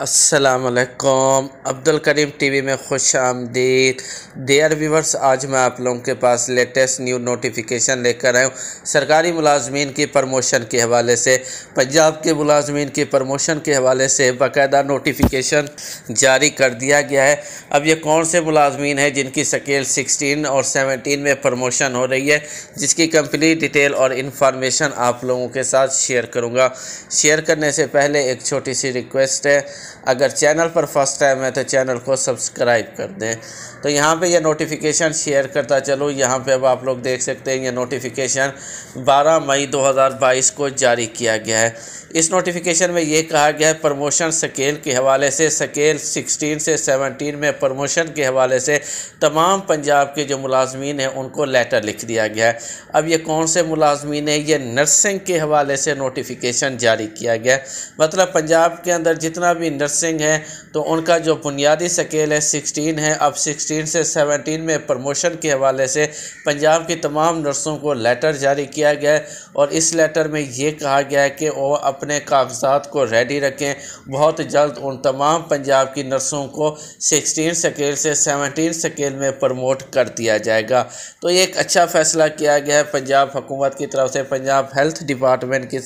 अस्सलामुअलैकुम, अब्दुल करीम टीवी में खुश आमदीद। डियर व्यूवर्स, आज मैं आप लोगों के पास लेटेस्ट न्यू नोटिफिकेशन लेकर आया हूँ सरकारी मुलाजमीन की प्रमोशन के हवाले से। पंजाब के मुलाजमीन की प्रमोशन के हवाले से बाकायदा नोटिफिकेशन जारी कर दिया गया है। अब ये कौन से मुलाजमीन हैं जिनकी स्केल 16 और 17 में प्रमोशन हो रही है, जिसकी कंप्लीट डिटेल और इन्फॉर्मेशन आप लोगों के साथ शेयर करूँगा। शेयर करने से पहले एक छोटी सी रिक्वेस्ट है, अगर चैनल पर फर्स्ट टाइम है तो चैनल को सब्सक्राइब कर दें। तो यहाँ पे ये नोटिफिकेशन शेयर करता चलो। यहाँ पे अब आप लोग देख सकते हैं, ये नोटिफिकेशन 12 मई 2022 को जारी किया गया है। इस नोटिफिकेशन में ये कहा गया है प्रमोशन स्केल के हवाले से, स्केल 16 से 17 में प्रमोशन के हवाले से तमाम पंजाब के जो मुलाजमीन हैं उनको लेटर लिख दिया गया है। अब ये कौन से मुलाजमीन हैं? ये नर्सिंग के हवाले से नोटिफिकेशन जारी किया गया है। मतलब पंजाब के अंदर जितना भी नर्सिंग है तो उनका जो बुनियादी स्केल है 16 है। अब 16 से 17 में प्रमोशन के हवाले से पंजाब की तमाम नर्सों को लेटर जारी किया गया है। और इस लेटर में ये कहा गया है कि वो अपने कागजात को रेडी रखें, बहुत जल्द उन तमाम पंजाब की नर्सों को 16 स्केल से 17 स्केल में प्रमोट कर दिया जाएगा। तो ये एक अच्छा फैसला किया गया है पंजाब हुकूमत की तरफ से, पंजाब हेल्थ डिपार्टमेंट की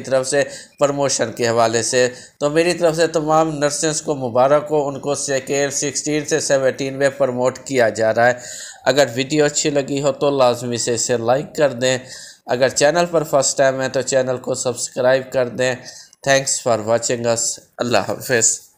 तरफ से प्रमोशन के हवाले से। तो मेरी तरफ से तमाम नर्सेस को मुबारक हो, उनको स्केल 16 से 17 में प्रमोट किया जा रहा है। अगर वीडियो अच्छी लगी हो तो लाजमी से इसे लाइक कर दें। अगर चैनल पर फर्स्ट टाइम है तो चैनल को सब्सक्राइब कर दें। Thanks for watching us. अल्लाह हाफिज़।